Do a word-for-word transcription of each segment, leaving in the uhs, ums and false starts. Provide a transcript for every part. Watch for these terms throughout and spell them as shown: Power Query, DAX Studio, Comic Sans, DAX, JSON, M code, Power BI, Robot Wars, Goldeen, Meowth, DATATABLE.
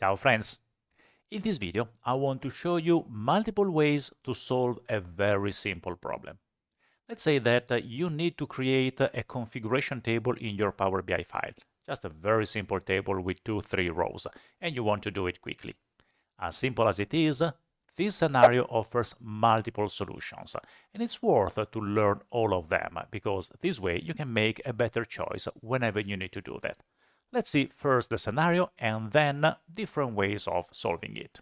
Ciao friends! In this video, I want to show you multiple ways to solve a very simple problem. Let's say that you need to create a configuration table in your Power B I file. Just a very simple table with two, three rows, and you want to do it quickly. As simple as it is, this scenario offers multiple solutions, and it's worth to learn all of them, because this way you can make a better choice whenever you need to do that. Let's see first the scenario and then different ways of solving it.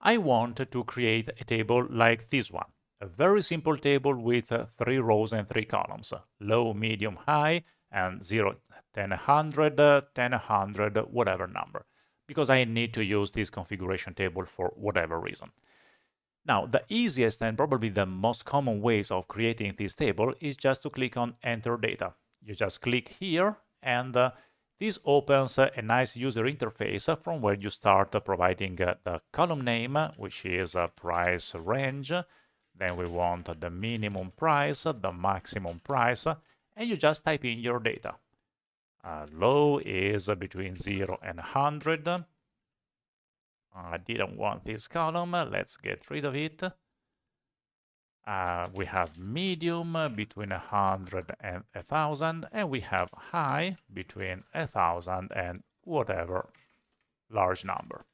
I want to create a table like this one, a very simple table with three rows and three columns, low, medium, high, and zero, ten, one hundred, ten, one hundred, whatever number, because I need to use this configuration table for whatever reason. Now, the easiest and probably the most common ways of creating this table is just to click on Enter Data. You just click here, and uh, this opens uh, a nice user interface uh, from where you start uh, providing uh, the column name, uh, which is uh, price range. Then we want uh, the minimum price, uh, the maximum price, uh, and you just type in your data. Uh, low is uh, between zero and one hundred. Uh, I didn't want this column, uh, let's get rid of it. Uh, we have medium uh, between one hundred and one thousand, and we have high between one thousand and whatever large number.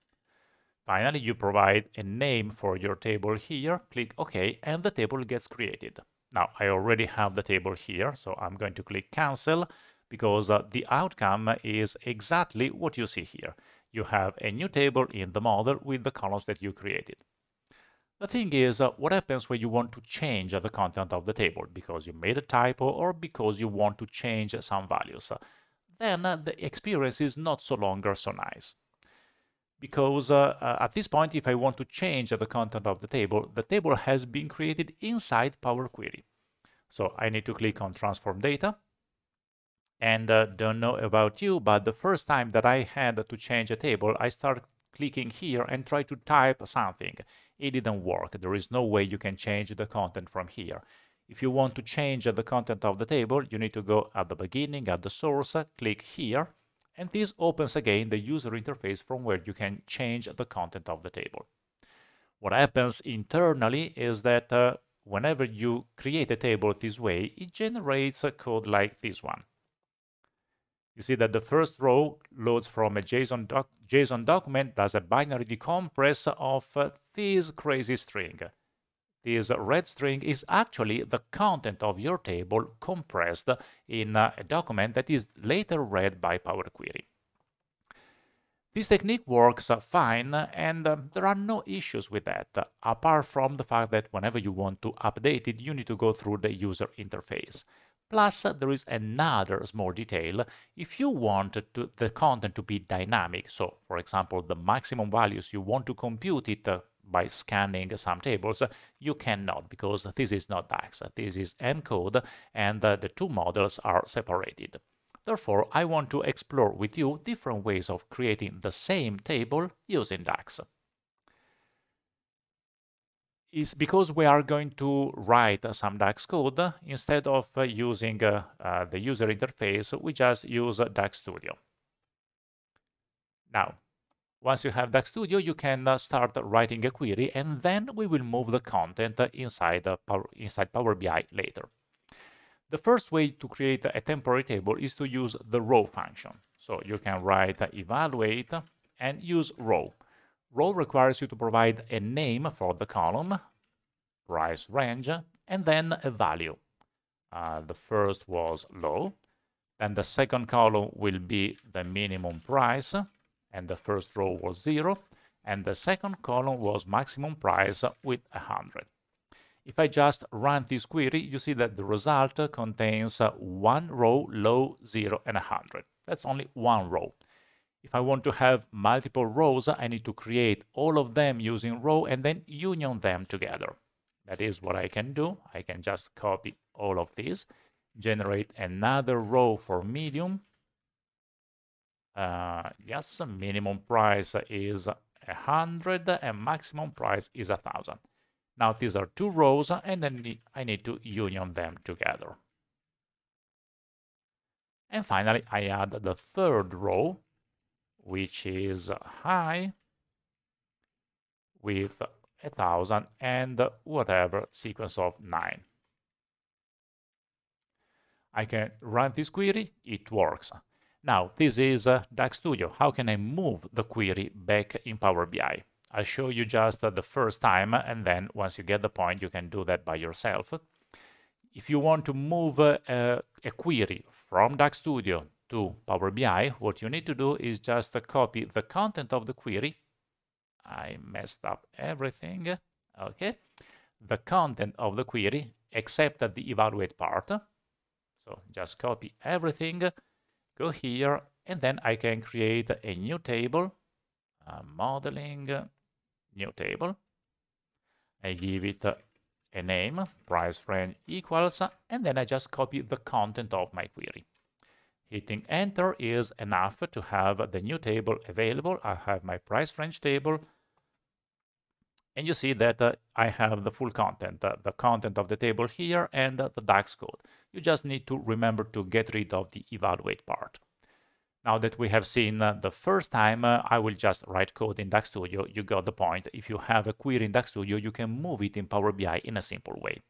Finally, you provide a name for your table here, click OK, and the table gets created. Now, I already have the table here, so I'm going to click Cancel, because uh, the outcome is exactly what you see here. You have a new table in the model with the columns that you created. The thing is, uh, what happens when you want to change uh, the content of the table, because you made a typo or because you want to change uh, some values? Uh, then uh, the experience is not so longer so nice. Because uh, uh, at this point, if I want to change uh, the content of the table, the table has been created inside Power Query. So I need to click on Transform Data. And uh, don't know about you, but the first time that I had to change a table, I started clicking here and try to type something. It didn't work. There is no way you can change the content from here. If you want to change the content of the table, you need to go at the beginning, at the source, click here, and this opens again the user interface from where you can change the content of the table. What happens internally is that uh, whenever you create a table this way, it generates a code like this one. You see that the first row loads from a JSON, doc JSON document, does a binary decompress of uh, this crazy string. This red string is actually the content of your table compressed in uh, a document that is later read by Power Query. This technique works uh, fine, and uh, there are no issues with that, uh, apart from the fact that whenever you want to update it, you need to go through the user interface. Plus, there is another small detail. If you want to, the content to be dynamic, so for example, the maximum values you want to compute it uh, by scanning some tables, you cannot, because this is not DAX, this is M code, and uh, the two models are separated. Therefore, I want to explore with you different ways of creating the same table using DAX. Is because we are going to write some DAX code, instead of using uh, uh, the user interface, we just use DAX Studio. Now, once you have DAX Studio, you can uh, start writing a query, and then we will move the content inside, uh, power, inside Power B I later. The first way to create a temporary table is to use the row function. So you can write uh, evaluate and use row. Row requires you to provide a name for the column, price range, and then a value. Uh, the first was low, then the second column will be the minimum price, and the first row was zero, and the second column was maximum price with one hundred. If I just run this query, you see that the result contains one row, low, zero, and one hundred. That's only one row. If I want to have multiple rows, I need to create all of them using row and then union them together. That is what I can do. I can just copy all of these, generate another row for medium. Uh, yes, minimum price is one hundred and maximum price is one thousand. Now these are two rows and then I need to union them together. And finally, I add the third row, which is high with a thousand and whatever sequence of nine. I can run this query, it works. Now, this is uh, DAX Studio. How can I move the query back in Power B I? I'll show you just uh, the first time, and then once you get the point, you can do that by yourself. If you want to move uh, uh, a query from DAX Studio to Power B I, what you need to do is just uh, copy the content of the query. I messed up everything. Okay. The content of the query, except at the evaluate part. So just copy everything. Go here, and then I can create a new table, uh, modeling, uh, new table. I give it uh, a name, price range equals, and then I just copy the content of my query. Hitting enter is enough to have the new table available. I have my price range table, and you see that uh, I have the full content, uh, the content of the table here, and uh, the DAX code. You just need to remember to get rid of the evaluate part. Now that we have seen uh, the first time, uh, I will just write code in DAX Studio. You got the point. If you have a query in DAX Studio, you can move it in Power B I in a simple way.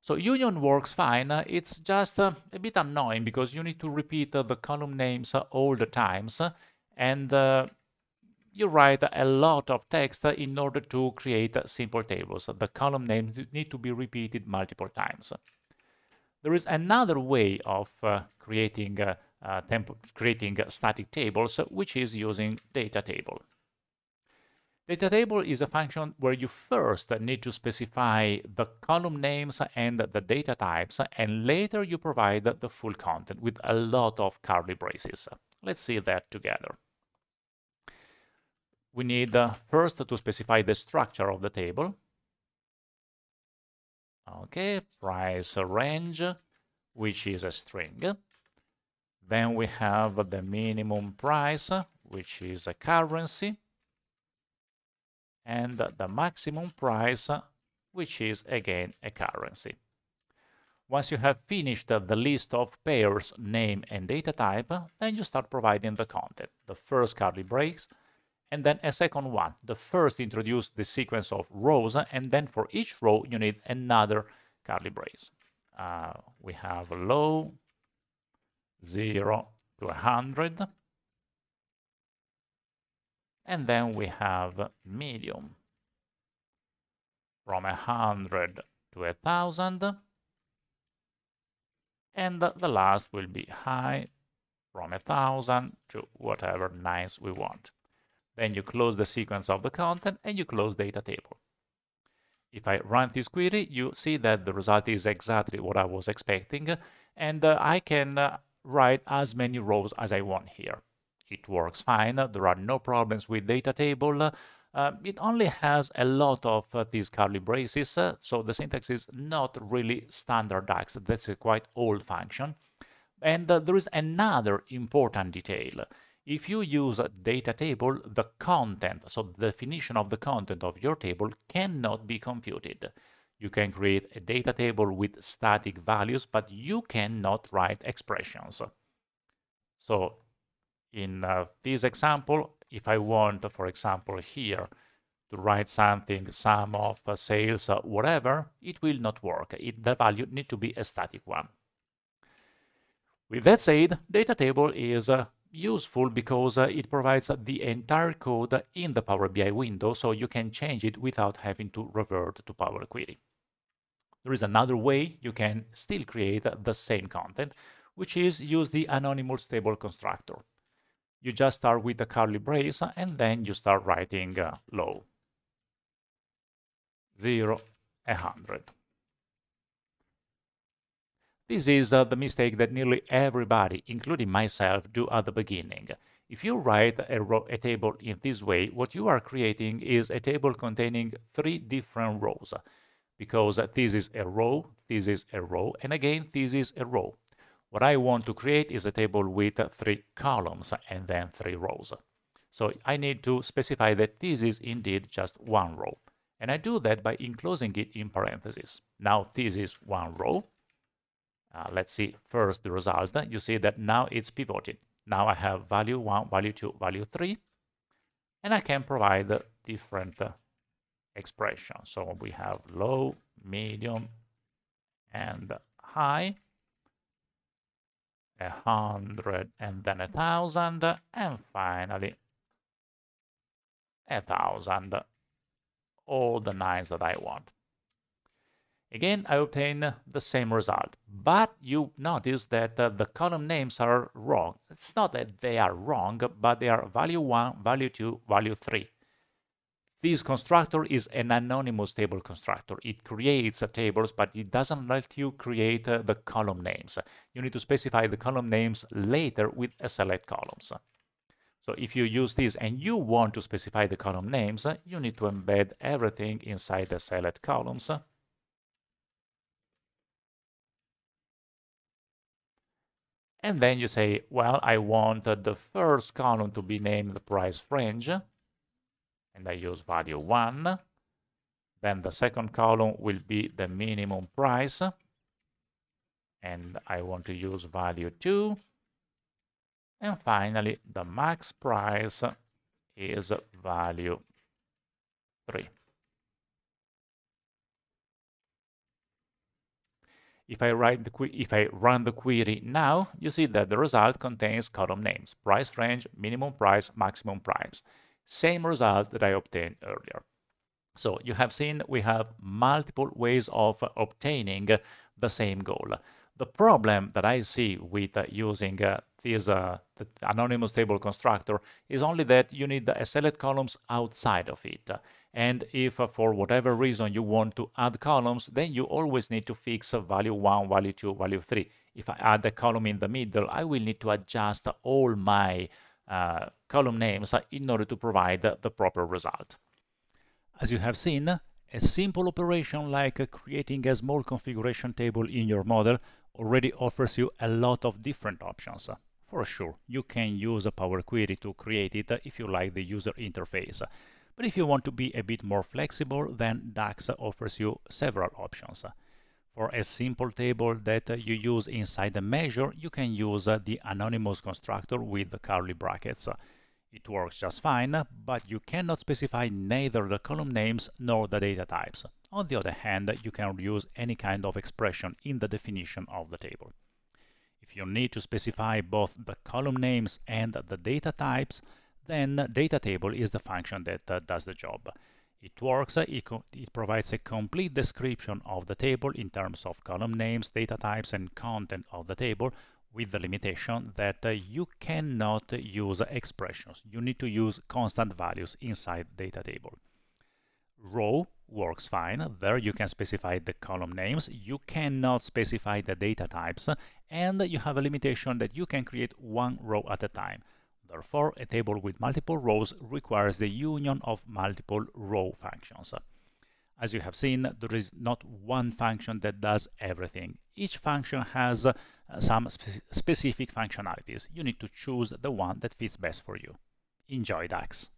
So union works fine. Uh, it's just uh, a bit annoying because you need to repeat uh, the column names uh, all the times, uh, and uh, you write a lot of text uh, in order to create uh, simple tables. The column names need to be repeated multiple times. There is another way of uh, creating, uh, uh, creating static tables, which is using DATATABLE. DATATABLE is a function where you first need to specify the column names and the data types, and later you provide the full content with a lot of curly braces. Let's see that together. We need uh, first to specify the structure of the table. Okay, price range, which is a string. Then we have the minimum price, which is a currency. And the maximum price, which is again a currency. Once you have finished the list of pairs, name and data type, then you start providing the content. The first curly brace, and then a second one. The first introduces the sequence of rows, and then for each row you need another curly brace. Uh, we have low, zero to one hundred, and then we have medium, from one hundred to one thousand, and the last will be high, from one thousand to whatever nines we want. Then you close the sequence of the content and you close data table. If I run this query, you see that the result is exactly what I was expecting, and uh, I can uh, write as many rows as I want here. It works fine. There are no problems with data table. Uh, it only has a lot of uh, these curly braces, uh, so the syntax is not really standard DAX. That's a quite old function. And uh, there is another important detail. If you use a data table, the content, so the definition of the content of your table, cannot be computed. You can create a data table with static values, but you cannot write expressions. So in uh, this example, if I want, for example, here to write something, sum of uh, sales, uh, whatever, it will not work. It, the value need to be a static one. With that said, data table is uh, useful because uh, it provides the entire code in the Power B I window, so you can change it without having to revert to Power Query. There is another way you can still create the same content, which is use the anonymous table constructor. You just start with the curly brace and then you start writing uh, low, zero, one hundred. This is uh, the mistake that nearly everybody, including myself, do at the beginning. If you write a, row, a table in this way, what you are creating is a table containing three different rows, because this is a row, this is a row, and again, this is a row. What I want to create is a table with three columns and then three rows. So I need to specify that this is indeed just one row. And I do that by enclosing it in parentheses. Now this is one row. Uh, let's see first the result. You see that now it's pivoted. Now I have value one, value two, value three, and I can provide different uh, expressions. So we have low, medium, and high, a hundred, and then a thousand, and finally a thousand, all the nines that I want. Again, I obtain the same result, but you notice that uh, the column names are wrong. It's not that they are wrong, but they are value one, value two, value three. This constructor is an anonymous table constructor. It creates uh, tables, but it doesn't let you create uh, the column names. You need to specify the column names later with a select columns. So if you use this and you want to specify the column names, you need to embed everything inside the select columns. And then you say, well, I want uh, the first column to be named the price range, and I use value one. Then the second column will be the minimum price, and I want to use value two. And finally, the max price is value three. If I, write the if I run the query now, you see that the result contains column names, price range, minimum price, maximum price. Same result that I obtained earlier. So you have seen we have multiple ways of obtaining the same goal. The problem that I see with using this uh, the anonymous table constructor is only that you need the select columns outside of it. And if uh, for whatever reason you want to add columns, then you always need to fix uh, value one, value two, value three. If I add a column in the middle, I will need to adjust all my uh, column names in order to provide uh, the proper result. As you have seen, a simple operation like uh, creating a small configuration table in your model already offers you a lot of different options. For sure, you can use a Power Query to create it if you like the user interface. But if you want to be a bit more flexible, then DAX offers you several options. For a simple table that you use inside the measure, you can use the anonymous constructor with the curly brackets. It works just fine, but you cannot specify neither the column names nor the data types. On the other hand, you can use any kind of expression in the definition of the table. If you need to specify both the column names and the data types, then DATATABLE is the function that uh, does the job. It works, uh, it, it provides a complete description of the table in terms of column names, data types, and content of the table, with the limitation that uh, you cannot use expressions. You need to use constant values inside DATATABLE. Row works fine. There you can specify the column names. You cannot specify the data types, and you have a limitation that you can create one row at a time. Therefore, a table with multiple rows requires the union of multiple row functions. As you have seen, there is not one function that does everything. Each function has uh, some spe- specific functionalities. You need to choose the one that fits best for you. Enjoy DAX!